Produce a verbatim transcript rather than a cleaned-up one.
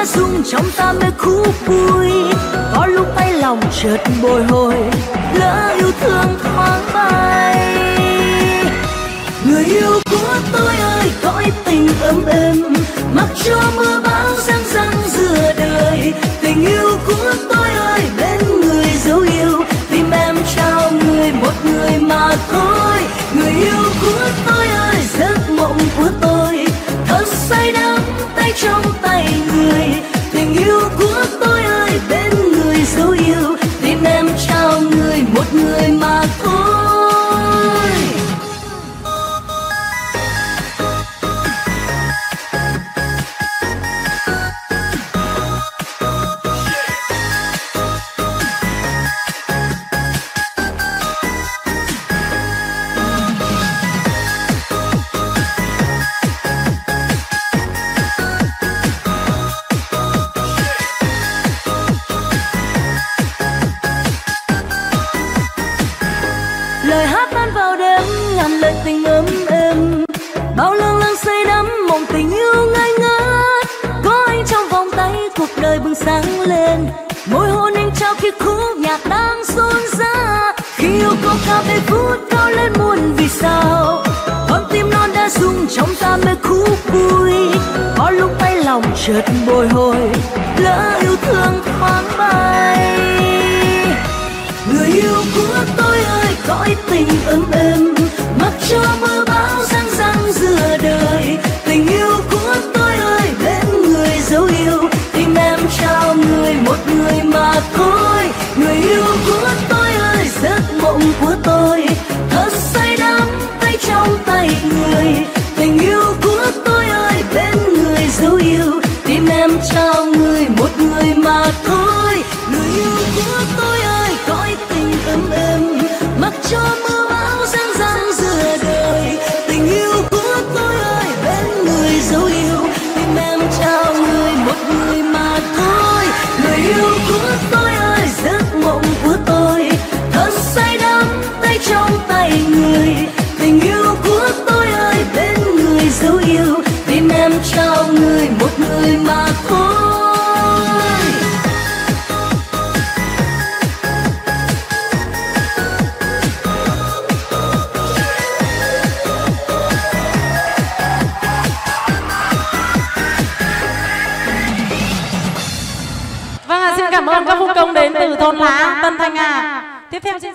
lá rung trong ta mê khúc vui, có lúc tay lòng chợt bồi hồi, lỡ yêu thương thoáng bay. Người yêu của tôi ơi, cõi tình ấm êm, mặc cho mưa bão răng răng giữa đời. Tình yêu của tôi ơi, bên người dấu yêu, tim em trao người một người mà thôi. Người yêu của tôi ơi, giấc mộng của tôi, thật say đắm tay trong tay người. Tình yêu của tôi ơi, bên người dấu yêu, tim em trao người một người mà thôi. Chợt bồi hồi, lỡ yêu thương thoáng bay. Người yêu của tôi ơi, cõi tình ấm êm, mặc cho mưa bão răng răng giữa đời. Tình yêu của tôi ơi, bên người dấu yêu, tim em trao người một người mà thôi. Người yêu của tôi ơi, giấc mộng của tôi, thật say đắm tay trong tay người. Tình yêu của tôi ơi, bên người dấu yêu, tim em trao người một người mà thôi. Người yêu của tôi ơi, cõi tình ấm êm, mặc cho mưa bão răng răng giữa đời. Tình yêu của tôi ơi, bên người dấu yêu, tim em trao người một người mà thôi. Người yêu của tôi ơi, giấc mộng của tôi, thật say đắm tay trong tay người. Tình yêu của tôi ơi, bên người dấu yêu, tim em trao người một người mà thôi. Vâng, xin cảm ơn các vũ công đến từ thôn Lá, Tân Thanh. À, tiếp theo xin